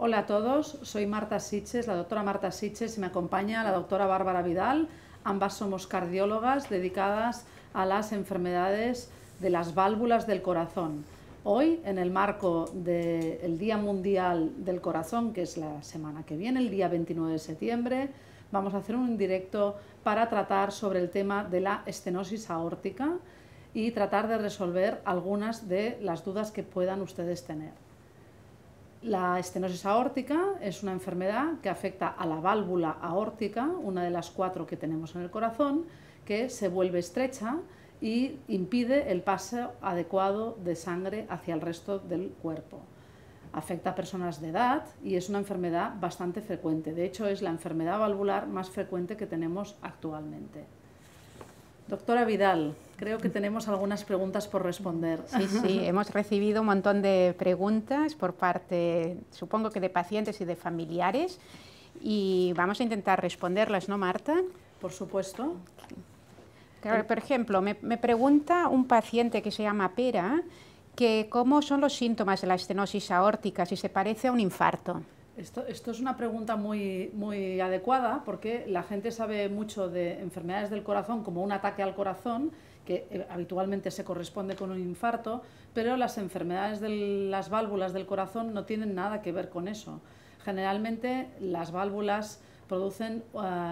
Hola a todos, soy Marta Sitges, la doctora Marta Sitges, y me acompaña la doctora Bárbara Vidal. Ambas somos cardiólogas dedicadas a las enfermedades de las válvulas del corazón. Hoy, en el marco del Día Mundial del Corazón, que es la semana que viene, el día 29 de septiembre, vamos a hacer un directo para tratar sobre el tema de la estenosis aórtica y tratar de resolver algunas de las dudas que puedan ustedes tener. La estenosis aórtica es una enfermedad que afecta a la válvula aórtica, una de las 4 que tenemos en el corazón, que se vuelve estrecha y impide el paso adecuado de sangre hacia el resto del cuerpo. Afecta a personas de edad y es una enfermedad bastante frecuente. De hecho, es la enfermedad valvular más frecuente que tenemos actualmente. Doctora Vidal, creo que tenemos algunas preguntas por responder. Sí, sí, hemos recibido un montón de preguntas por parte, supongo que de pacientes y de familiares, y vamos a intentar responderlas, ¿no, Marta? Por supuesto. Claro, por ejemplo, me pregunta un paciente que se llama Pera, que cómo son los síntomas de la estenosis aórtica, si se parece a un infarto. Esto es una pregunta muy adecuada, porque la gente sabe mucho de enfermedades del corazón como un ataque al corazón, que habitualmente se corresponde con un infarto, pero las enfermedades de las válvulas del corazón no tienen nada que ver con eso. Generalmente las válvulas producen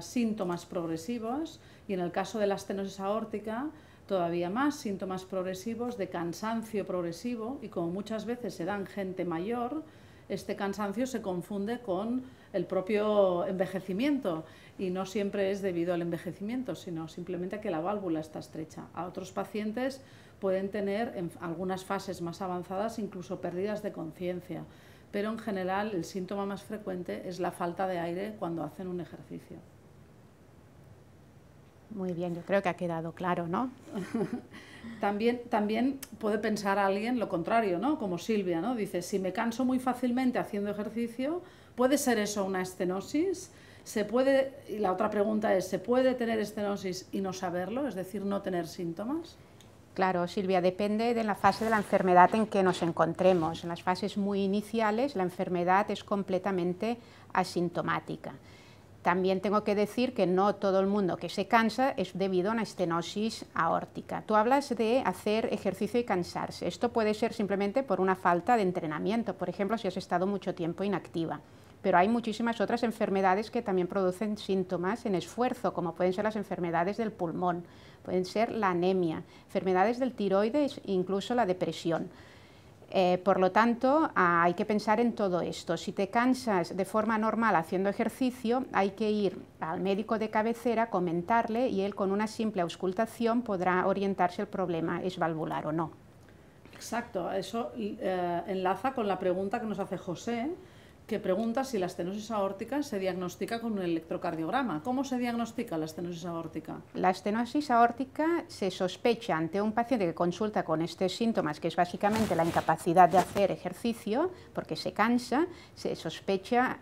síntomas progresivos, y en el caso de la estenosis aórtica todavía más síntomas progresivos de cansancio progresivo, y como muchas veces se dan gente mayor, este cansancio se confunde con el propio envejecimiento, y no siempre es debido al envejecimiento, sino simplemente a que la válvula está estrecha. A otros pacientes pueden tener en algunas fases más avanzadas incluso pérdidas de conciencia, pero en general el síntoma más frecuente es la falta de aire cuando hacen un ejercicio. Muy bien, yo creo que ha quedado claro, ¿no? También puede pensar alguien lo contrario, ¿no? Como Silvia, ¿no? Dice, si me canso muy fácilmente haciendo ejercicio, ¿puede ser eso una estenosis? ¿Se puede? Y la otra pregunta es, ¿se puede tener estenosis y no saberlo? Es decir, no tener síntomas. Claro, Silvia, depende de la fase de la enfermedad en que nos encontremos. En las fases muy iniciales la enfermedad es completamente asintomática. También tengo que decir que no todo el mundo que se cansa es debido a una estenosis aórtica. Tú hablas de hacer ejercicio y cansarse. Esto puede ser simplemente por una falta de entrenamiento, por ejemplo, si has estado mucho tiempo inactiva. Pero hay muchísimas otras enfermedades que también producen síntomas en esfuerzo, como pueden ser las enfermedades del pulmón, pueden ser la anemia, enfermedades del tiroides e incluso la depresión. Por lo tanto, hay que pensar en todo esto. Si te cansas de forma normal haciendo ejercicio, hay que ir al médico de cabecera, comentarle, y él con una simple auscultación podrá orientar si el problema es valvular o no. Exacto, eso enlaza con la pregunta que nos hace José, que pregunta si la estenosis aórtica se diagnostica con un electrocardiograma. ¿Cómo se diagnostica la estenosis aórtica? La estenosis aórtica se sospecha ante un paciente que consulta con estos síntomas, que es básicamente la incapacidad de hacer ejercicio porque se cansa. Se sospecha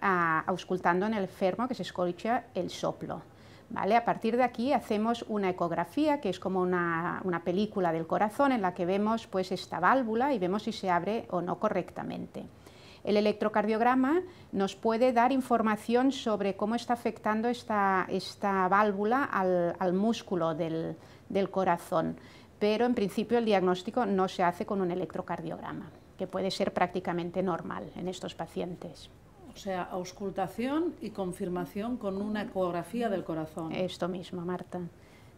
auscultando en el enfermo, que se escucha el soplo. ¿Vale? A partir de aquí hacemos una ecografía, que es como una película del corazón, en la que vemos pues esta válvula y vemos si se abre o no correctamente. El electrocardiograma nos puede dar información sobre cómo está afectando esta válvula al músculo del corazón, pero en principio el diagnóstico no se hace con un electrocardiograma, que puede ser prácticamente normal en estos pacientes. O sea, auscultación y confirmación con una ecografía del corazón. Esto mismo, Marta.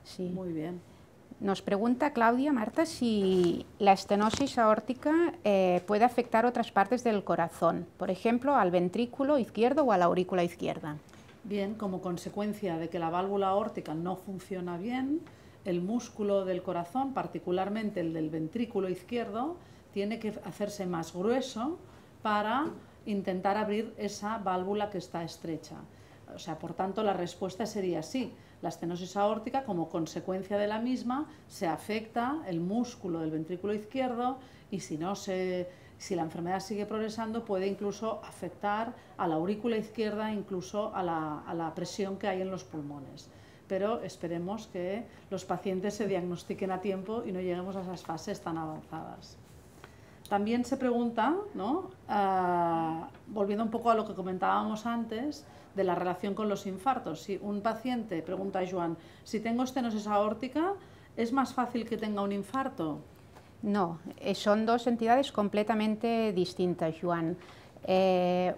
Sí. Muy bien. Nos pregunta Claudia, Marta, si la estenosis aórtica puede afectar otras partes del corazón, por ejemplo, al ventrículo izquierdo o a la aurícula izquierda. Bien, como consecuencia de que la válvula aórtica no funciona bien, el músculo del corazón, particularmente el del ventrículo izquierdo, tiene que hacerse más grueso para intentar abrir esa válvula que está estrecha. O sea, por tanto, la respuesta sería sí. La estenosis aórtica, como consecuencia de la misma, se afecta el músculo del ventrículo izquierdo, y si la enfermedad sigue progresando, puede incluso afectar a la aurícula izquierda, incluso a la presión que hay en los pulmones. Pero esperemos que los pacientes se diagnostiquen a tiempo y no lleguemos a esas fases tan avanzadas. También se pregunta, ¿no? Volviendo un poco a lo que comentábamos antes, de la relación con los infartos. Si un paciente, pregunta Joan, si tengo estenosis aórtica, ¿es más fácil que tenga un infarto? No, son dos entidades completamente distintas, Joan.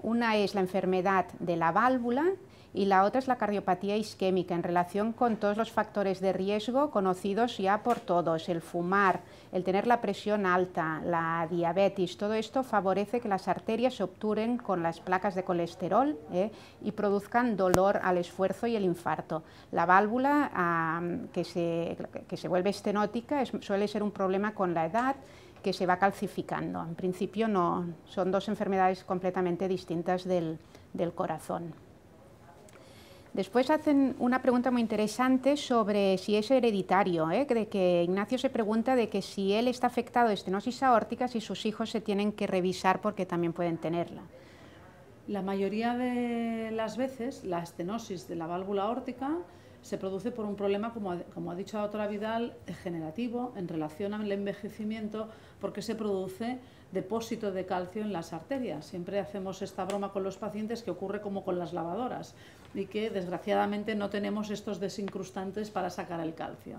Una es la enfermedad de la válvula y la otra es la cardiopatía isquémica, en relación con todos los factores de riesgo conocidos ya por todos. El fumar, el tener la presión alta, la diabetes, todo esto favorece que las arterias se obturen con las placas de colesterol y produzcan dolor al esfuerzo y el infarto. La válvula que se vuelve estenótica suele ser un problema con la edad, que se va calcificando. En principio no, son dos enfermedades completamente distintas del corazón. Después hacen una pregunta muy interesante sobre si es hereditario, de que Ignacio se pregunta de que si él está afectado de estenosis aórtica, si sus hijos se tienen que revisar porque también pueden tenerla. La mayoría de las veces la estenosis de la válvula aórtica se produce por un problema, como ha dicho la doctora Vidal, degenerativo en relación al envejecimiento, porque se produce depósito de calcio en las arterias. Siempre hacemos esta broma con los pacientes, que ocurre como con las lavadoras y que desgraciadamente no tenemos estos desincrustantes para sacar el calcio.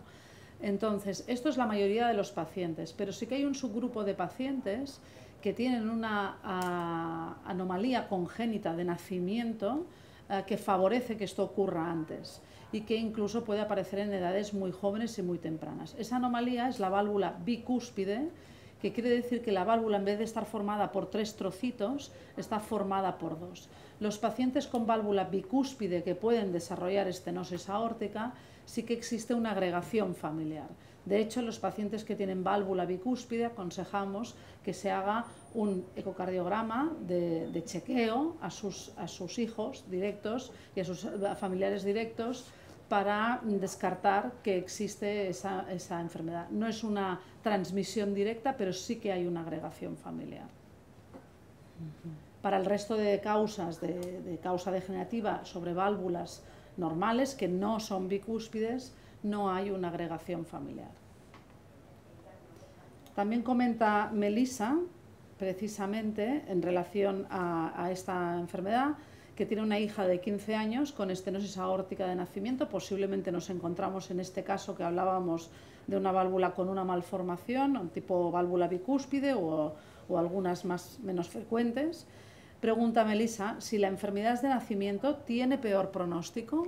Entonces, esto es la mayoría de los pacientes, pero sí que hay un subgrupo de pacientes que tienen una anomalía congénita de nacimiento que favorece que esto ocurra antes y que incluso puede aparecer en edades muy jóvenes y muy tempranas. Esa anomalía es la válvula bicúspide, que quiere decir que la válvula, en vez de estar formada por 3 trocitos, está formada por 2. Los pacientes con válvula bicúspide que pueden desarrollar estenosis aórtica, sí que existe una agregación familiar. De hecho, los pacientes que tienen válvula bicúspide aconsejamos que se haga un ecocardiograma de chequeo a sus hijos directos y a sus familiares directos, para descartar que existe esa enfermedad. No es una transmisión directa, pero sí que hay una agregación familiar. Para el resto de causas de causa degenerativa sobre válvulas normales, que no son bicúspides, no hay una agregación familiar. También comenta Melissa, precisamente, en relación a esta enfermedad, que tiene una hija de 15 años con estenosis aórtica de nacimiento. Posiblemente nos encontramos en este caso que hablábamos de una válvula con una malformación, tipo válvula bicúspide o algunas menos frecuentes. Pregunta Melissa si la enfermedad de nacimiento tiene peor pronóstico.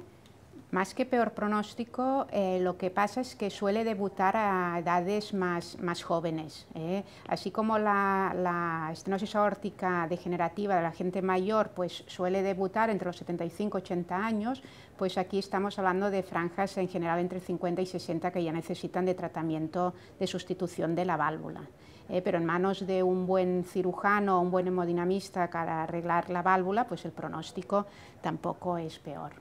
Más que peor pronóstico, lo que pasa es que suele debutar a edades más jóvenes. Así como la estenosis aórtica degenerativa de la gente mayor pues suele debutar entre los 75 y 80 años, pues aquí estamos hablando de franjas en general entre 50 y 60 que ya necesitan de tratamiento de sustitución de la válvula. Pero en manos de un buen cirujano o un buen hemodinamista para arreglar la válvula, pues el pronóstico tampoco es peor.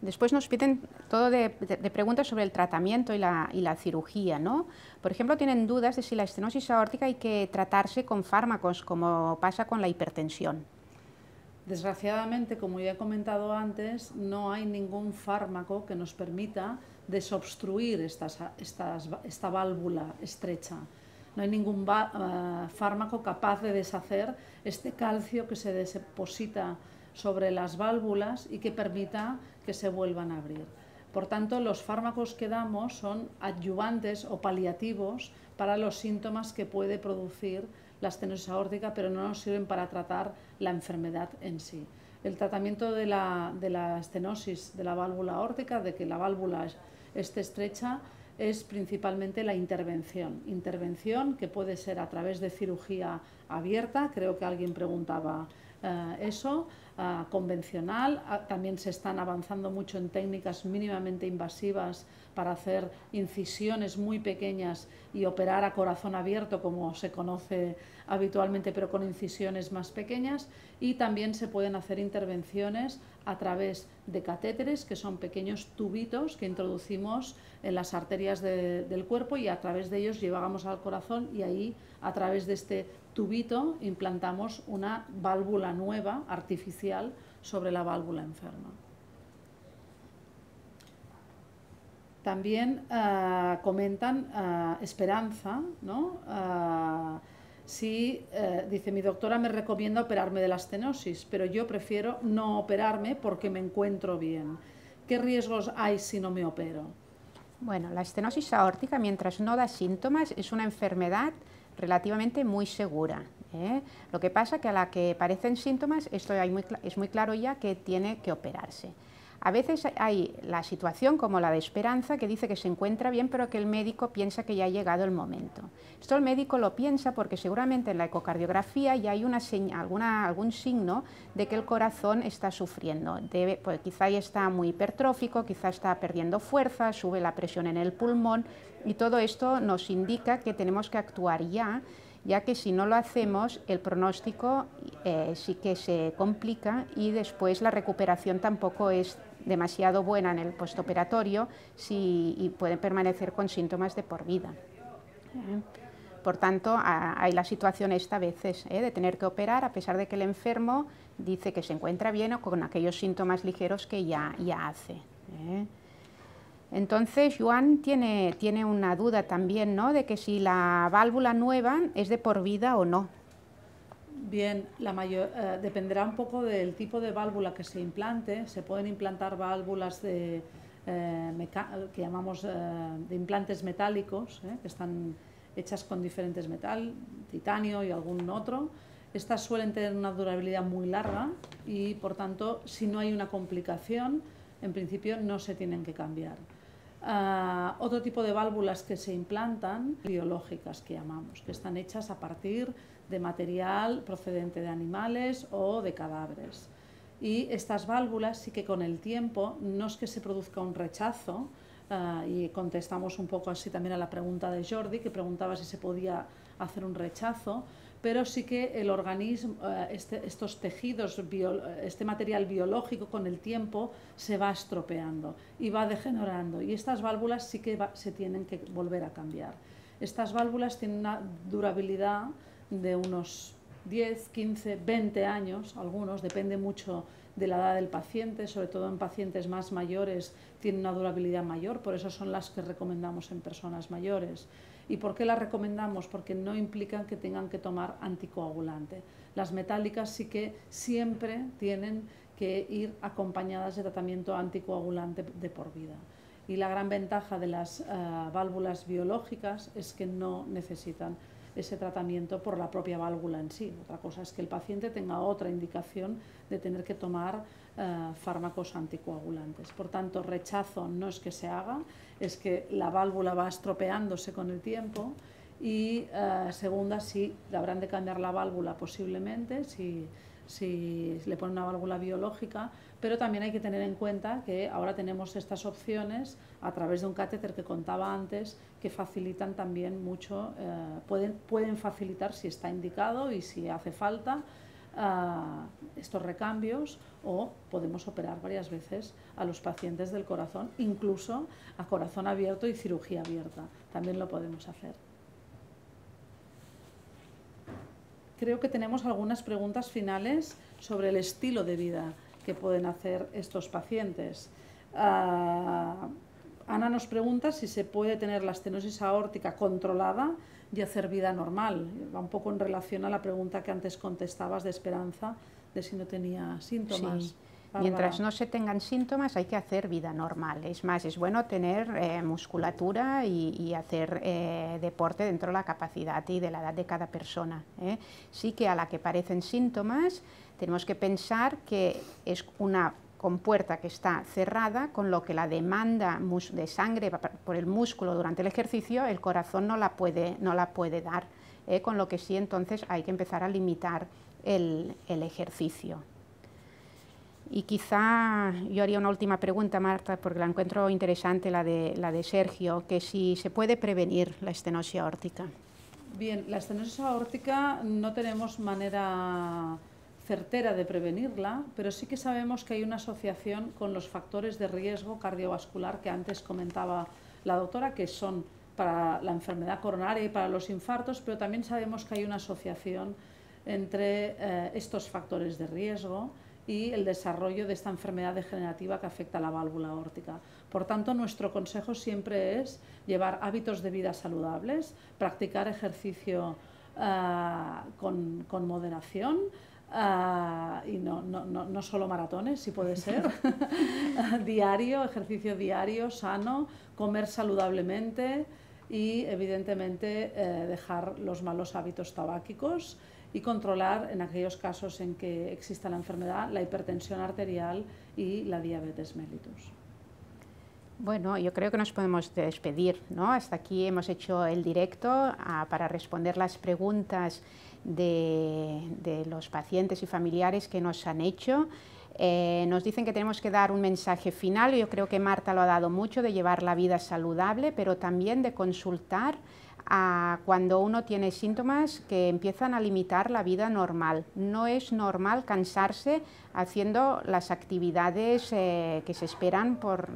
Después nos piden todo de preguntas sobre el tratamiento y la cirugía, ¿no? Por ejemplo, tienen dudas de si la estenosis aórtica hay que tratarse con fármacos, como pasa con la hipertensión. Desgraciadamente, como ya he comentado antes, no hay ningún fármaco que nos permita desobstruir esta válvula estrecha. No hay ningún fármaco capaz de deshacer este calcio que se deposita sobre las válvulas y que permita que se vuelvan a abrir. Por tanto, los fármacos que damos son adyuvantes o paliativos para los síntomas que puede producir la estenosis aórtica, pero no nos sirven para tratar la enfermedad en sí. El tratamiento de la estenosis de la válvula aórtica, de que la válvula esté estrecha, es principalmente la intervención. Intervención que puede ser a través de cirugía abierta, creo que alguien preguntaba eso, convencional. También se están avanzando mucho en técnicas mínimamente invasivas para hacer incisiones muy pequeñas y operar a corazón abierto, como se conoce habitualmente, pero con incisiones más pequeñas. Y también se pueden hacer intervenciones a través de catéteres, que son pequeños tubitos que introducimos en las arterias del cuerpo, y a través de ellos llevamos al corazón, y ahí, a través de este tubito, implantamos una válvula nueva, artificial, sobre la válvula enferma. también comentan esperanza, ¿no? Dice, mi doctora me recomienda operarme de la estenosis, pero yo prefiero no operarme porque me encuentro bien. ¿Qué riesgos hay si no me opero? Bueno, la estenosis aórtica, mientras no da síntomas, es una enfermedad relativamente muy segura, ¿eh? Lo que pasa que a la que parecen síntomas, esto es muy claro ya que tiene que operarse. A veces hay la situación como la de Esperanza, que dice que se encuentra bien, pero que el médico piensa que ya ha llegado el momento. Esto el médico lo piensa porque seguramente en la ecocardiografía ya hay algún signo de que el corazón está sufriendo. Pues quizá ya está muy hipertrófico, quizá está perdiendo fuerza, sube la presión en el pulmón, y todo esto nos indica que tenemos que actuar ya que si no lo hacemos, el pronóstico sí que se complica y después la recuperación tampoco es demasiado buena en el postoperatorio y pueden permanecer con síntomas de por vida. Por tanto, hay la situación esta a veces de tener que operar a pesar de que el enfermo dice que se encuentra bien o con aquellos síntomas ligeros que ya hace. Entonces, Joan tiene una duda también, ¿no?, de que si la válvula nueva es de por vida o no. Bien, dependerá un poco del tipo de válvula que se implante. Se pueden implantar válvulas que llamamos de implantes metálicos, que están hechas con diferentes metal, titanio y algún otro. Estas suelen tener una durabilidad muy larga y, por tanto, si no hay una complicación, en principio no se tienen que cambiar. Otro tipo de válvulas que se implantan, biológicas que llamamos, que están hechas a partir de material procedente de animales o de cadáveres. Y estas válvulas sí que con el tiempo, no es que se produzca un rechazo, y contestamos un poco así también a la pregunta de Jordi, que preguntaba si se podía hacer un rechazo, pero sí que el organismo, este material biológico con el tiempo se va estropeando y va degenerando, y estas válvulas sí que se tienen que volver a cambiar. Estas válvulas tienen una durabilidad de unos 10, 15, 20 años, algunos, depende mucho de la edad del paciente, sobre todo en pacientes más mayores tienen una durabilidad mayor, por eso son las que recomendamos en personas mayores. ¿Y por qué las recomendamos? Porque no implican que tengan que tomar anticoagulante. Las metálicas sí que siempre tienen que ir acompañadas de tratamiento anticoagulante de por vida. Y la gran ventaja de las válvulas biológicas es que no necesitan ese tratamiento por la propia válvula en sí. Otra cosa es que el paciente tenga otra indicación de tener que tomar fármacos anticoagulantes. Por tanto, rechazo no es que se haga, es que la válvula va estropeándose con el tiempo y segunda, sí, habrán de cambiar la válvula posiblemente si le ponen una válvula biológica, pero también hay que tener en cuenta que ahora tenemos estas opciones a través de un catéter que contaba antes, que facilitan también mucho, pueden facilitar si está indicado y si hace falta estos recambios, o podemos operar varias veces a los pacientes del corazón, incluso a corazón abierto y cirugía abierta, también lo podemos hacer. Creo que tenemos algunas preguntas finales sobre el estilo de vida que pueden hacer estos pacientes. Ana nos pregunta si se puede tener la estenosis aórtica controlada y hacer vida normal. Va un poco en relación a la pregunta que antes contestabas de Esperanza, de si no tenía síntomas. Sí. Mientras no se tengan síntomas hay que hacer vida normal. Es más, es bueno tener musculatura y hacer deporte dentro de la capacidad y de la edad de cada persona, ¿eh? Sí que a la que parecen síntomas tenemos que pensar que es una compuerta que está cerrada, con lo que la demanda de sangre por el músculo durante el ejercicio, el corazón no la puede dar, ¿eh? Con lo que sí, entonces hay que empezar a limitar el ejercicio. Y quizá yo haría una última pregunta, Marta, porque la encuentro interesante, la de Sergio, que si se puede prevenir la estenosis aórtica. Bien, la estenosis aórtica no tenemos manera certera de prevenirla, pero sí que sabemos que hay una asociación con los factores de riesgo cardiovascular que antes comentaba la doctora, que son para la enfermedad coronaria y para los infartos, pero también sabemos que hay una asociación entre estos factores de riesgo y el desarrollo de esta enfermedad degenerativa que afecta a la válvula aórtica. Por tanto, nuestro consejo siempre es llevar hábitos de vida saludables, practicar ejercicio con moderación, y no solo maratones, si puede ser, diario, ejercicio diario, sano, comer saludablemente y evidentemente dejar los malos hábitos tabáquicos y controlar en aquellos casos en que exista la enfermedad, la hipertensión arterial y la diabetes mellitus. Bueno, yo creo que nos podemos despedir, ¿no? Hasta aquí hemos hecho el directo para responder las preguntas de los pacientes y familiares que nos han hecho. Nos dicen que tenemos que dar un mensaje final. Yo creo que Marta lo ha dado mucho, de llevar la vida saludable, pero también de consultar cuando uno tiene síntomas que empiezan a limitar la vida normal. No es normal cansarse haciendo las actividades que se esperan por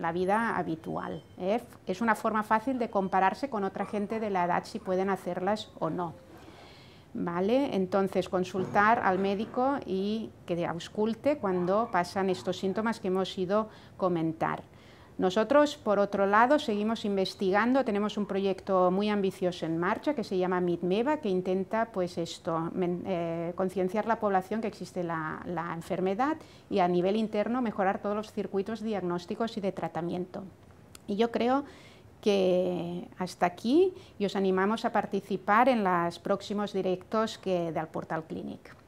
la vida habitual, ¿eh? Es una forma fácil de compararse con otra gente de la edad si pueden hacerlas o no. ¿Vale? Entonces, consultar al médico y que ausculte cuando pasan estos síntomas que hemos ido a comentar. Nosotros, por otro lado, seguimos investigando. Tenemos un proyecto muy ambicioso en marcha que se llama Midmeva, que intenta, pues esto, concienciar la población que existe la enfermedad y a nivel interno mejorar todos los circuitos diagnósticos y de tratamiento. Y yo creo que hasta aquí, y os animamos a participar en los próximos directos del PortalCLÍNIC.